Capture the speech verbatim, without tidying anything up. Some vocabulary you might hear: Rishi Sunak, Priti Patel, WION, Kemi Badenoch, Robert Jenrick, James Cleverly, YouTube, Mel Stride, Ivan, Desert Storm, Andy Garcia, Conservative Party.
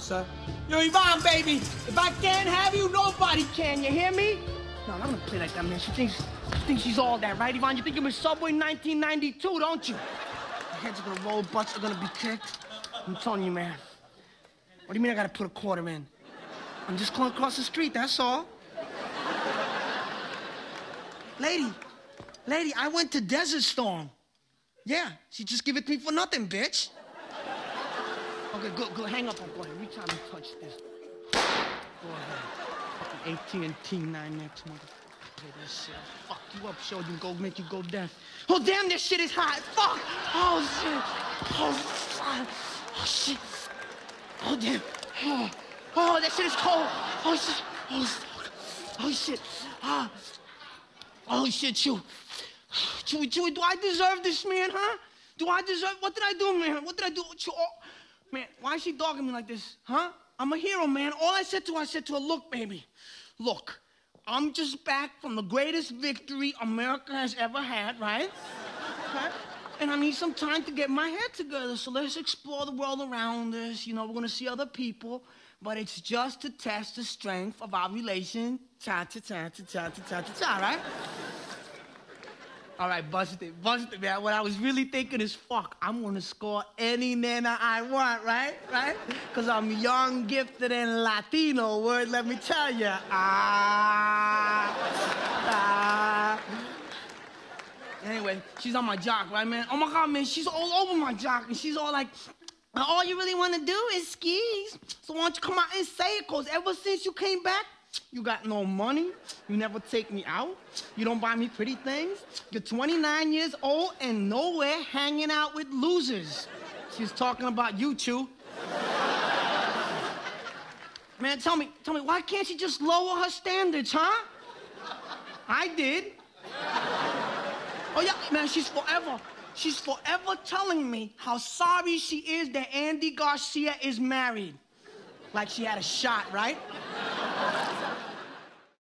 son. Yo, Ivan, baby, if I can't have you, nobody can, you hear me? No, I'm not gonna play like that, man. She thinks, she thinks she's all that, right, Ivan? You think I'm in Subway nineteen ninety-two, don't you? Your heads are gonna roll, butts are gonna be kicked. I'm telling you, man. What do you mean I gotta put a quarter in? I'm just going across the street, that's all. Lady, lady, I went to Desert Storm. Yeah, she just give it to me for nothing, bitch. Okay, go, go, hang up on boy. Every time you touch this, go ahead. A T and T nine X, motherfucker. This shit, I'll fuck you up, show you go, make you go deaf. Oh, damn, this shit is hot. Fuck. Oh, shit. Oh, fuck. Oh, shit. Oh, damn. Oh, oh, that shit is cold. Oh, shit. Oh, fuck. Oh, shit. Ah. Oh, shit, Chewy. Chewy, Chewy, do I deserve this, man, huh? Do I deserve, what did I do, man? What did I do? Chewy, oh, man, why is she dogging me like this, huh? I'm a hero, man. All I said to her, I said to her, look, baby, look, I'm just back from the greatest victory America has ever had, right? Okay? And I need some time to get my head together, so let's explore the world around us. You know, we're gonna see other people, but it's just to test the strength of our relation. Ta-ta-ta-ta-ta-ta-ta-ta, right? All right, bust it, bust it, man. What I was really thinking is, fuck, I'm gonna score any nana I want, right? Right? Because I'm young, gifted, and Latino, word, let me tell you. Ah, ah. Anyway, she's on my jock, right, man? Oh, my God, man, she's all over my jock, and she's all like, all you really want to do is skis. So why don't you come out and say it, because ever since you came back, you got no money, you never take me out, you don't buy me pretty things, you're twenty-nine years old and nowhere hanging out with losers. She's talking about you, Chew. Man, tell me, tell me, why can't she just lower her standards, huh? I did. Oh, yeah, man, she's forever, she's forever telling me how sorry she is that Andy Garcia is married. Like she had a shot, right?